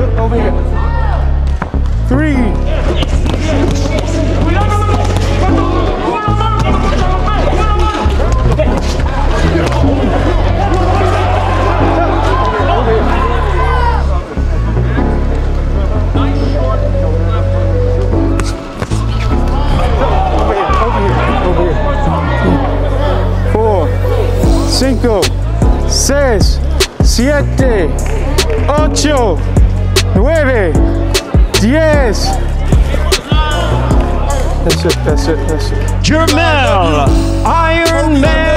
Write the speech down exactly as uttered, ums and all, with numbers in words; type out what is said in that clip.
Over here. Three. Cinco, seis, siete, ocho, nueve, diez. That's it, that's it, that's it. Jermell, Iron Man.